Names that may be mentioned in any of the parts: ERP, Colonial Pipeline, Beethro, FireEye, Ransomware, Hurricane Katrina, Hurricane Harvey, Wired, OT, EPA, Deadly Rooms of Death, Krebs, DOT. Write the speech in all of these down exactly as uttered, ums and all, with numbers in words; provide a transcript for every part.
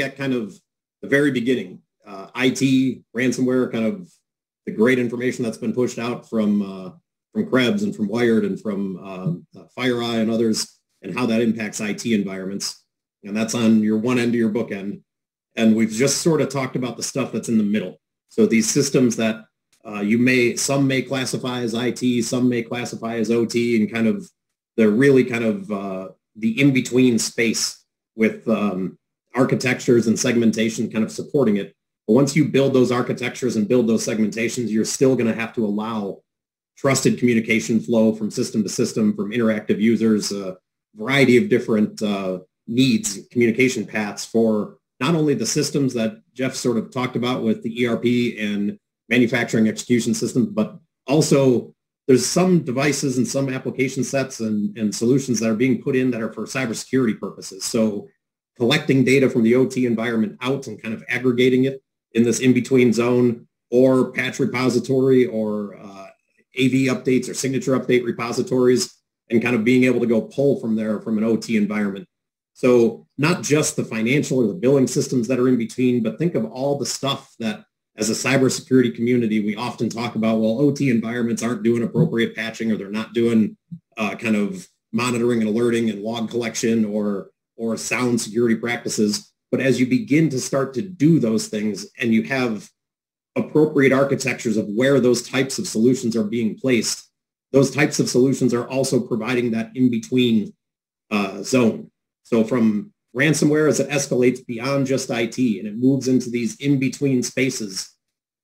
at kind of the very beginning, uh, I T, ransomware, kind of the great information that's been pushed out from uh, from Krebs and from Wired and from um, uh, FireEye and others, and how that impacts I T environments. And that's on your one end of your bookend. And we've just sort of talked about the stuff that's in the middle. So these systems that uh, you may, some may classify as I T, some may classify as O T, and kind of they're really kind of uh, the in-between space with um, architectures and segmentation kind of supporting it. But once you build those architectures and build those segmentations, you're still going to have to allow trusted communication flow from system to system, from interactive users, a variety of different uh, needs, communication paths for not only the systems that Jeff sort of talked about with the E R P and manufacturing execution systems, but also there's some devices and some application sets and, and solutions that are being put in that are for cybersecurity purposes. So collecting data from the O T environment out and kind of aggregating it in this in-between zone, or patch repository, or uh, A V updates or signature update repositories, and kind of being able to go pull from there from an O T environment. So not just the financial or the billing systems that are in between, but think of all the stuff that as a cybersecurity community, we often talk about, well, O T environments aren't doing appropriate patching, or they're not doing uh, kind of monitoring and alerting and log collection or, or sound security practices. But as you begin to start to do those things and you have appropriate architectures of where those types of solutions are being placed, those types of solutions are also providing that in-between uh, zone. So from ransomware, as it escalates beyond just I T and it moves into these in-between spaces,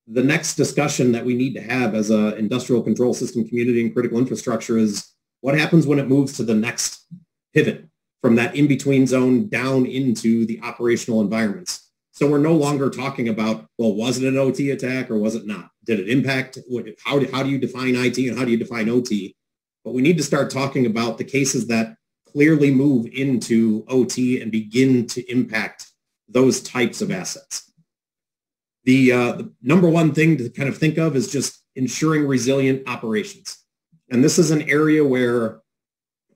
the next discussion that we need to have as an industrial control system community and critical infrastructure is what happens when it moves to the next pivot from that in-between zone down into the operational environments. So we're no longer talking about, well, was it an O T attack or was it not? Did it impact? How do, how do you define I T and how do you define O T? But we need to start talking about the cases that clearly move into O T and begin to impact those types of assets. The, uh, the number one thing to kind of think of is just ensuring resilient operations. And this is an area where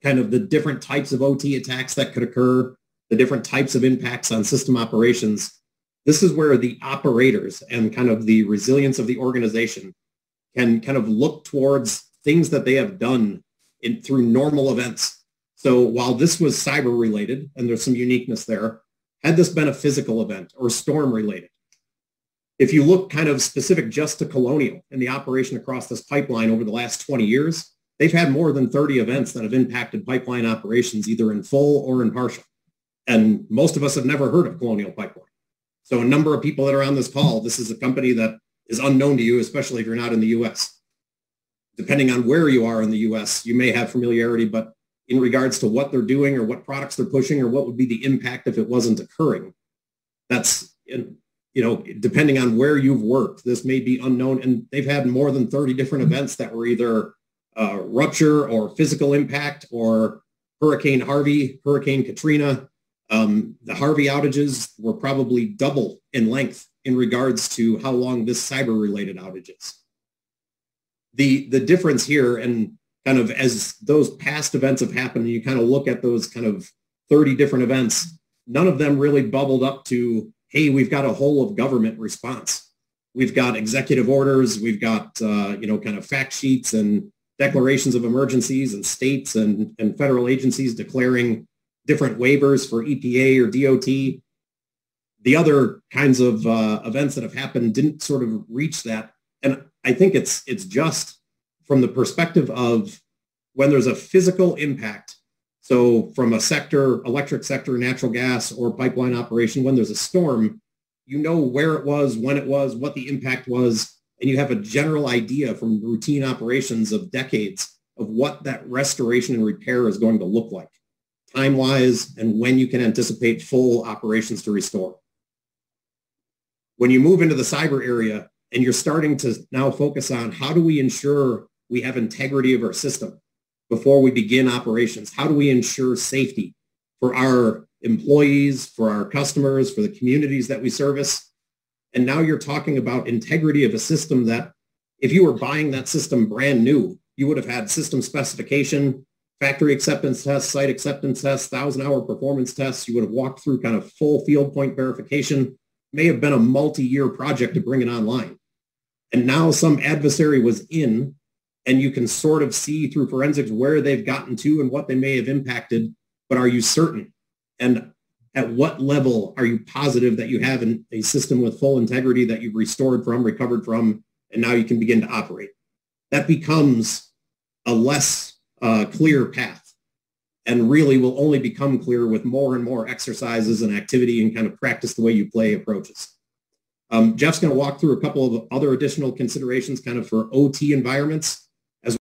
kind of the different types of O T attacks that could occur, the different types of impacts on system operations, this is where the operators and kind of the resilience of the organization can kind of look towards things that they have done in, through normal events. So while this was cyber related, and there's some uniqueness there, had this been a physical event or storm related, if you look kind of specific just to Colonial and the operation across this pipeline over the last twenty years, they've had more than thirty events that have impacted pipeline operations, either in full or in partial. And most of us have never heard of Colonial Pipeline. So a number of people that are on this call, this is a company that is unknown to you, especially if you're not in the U S. Depending on where you are in the U S, you may have familiarity, but in regards to what they're doing or what products they're pushing or what would be the impact if it wasn't occurring. That's, you know, depending on where you've worked, this may be unknown. And they've had more than thirty different events that were either uh, rupture or physical impact or Hurricane Harvey, Hurricane Katrina. Um, the Harvey outages were probably double in length in regards to how long this cyber-related outage is. The, the difference here, and kind of as those past events have happened, and you kind of look at those kind of thirty different events, none of them really bubbled up to, hey, we've got a whole of government response. We've got executive orders. We've got, uh, you know, kind of fact sheets and declarations of emergencies and states and, and federal agencies declaring different waivers for E P A or D O T. The other kinds of uh, events that have happened didn't sort of reach that. And I think it's, it's just from the perspective of when there's a physical impact, so from a sector, electric sector, natural gas, or pipeline operation, when there's a storm, you know where it was, when it was, what the impact was, and you have a general idea from routine operations of decades of what that restoration and repair is going to look like, time-wise, and when you can anticipate full operations to restore. When you move into the cyber area, and you're starting to now focus on how do we ensure we have integrity of our system before we begin operations? How do we ensure safety for our employees, for our customers, for the communities that we service? And now you're talking about integrity of a system that if you were buying that system brand new, you would have had system specification, factory acceptance tests, site acceptance tests, thousand-hour performance tests. You would have walked through kind of full field point verification. May have been a multi-year project to bring it online. And now some adversary was in, and you can sort of see through forensics where they've gotten to and what they may have impacted, but are you certain? And at what level are you positive that you have an, a system with full integrity that you've restored from, recovered from, and now you can begin to operate? That becomes a less uh, clear path, and really will only become clear with more and more exercises and activity and kind of practice the way you play approaches. Um, Jeff's going to walk through a couple of other additional considerations kind of for O T environments.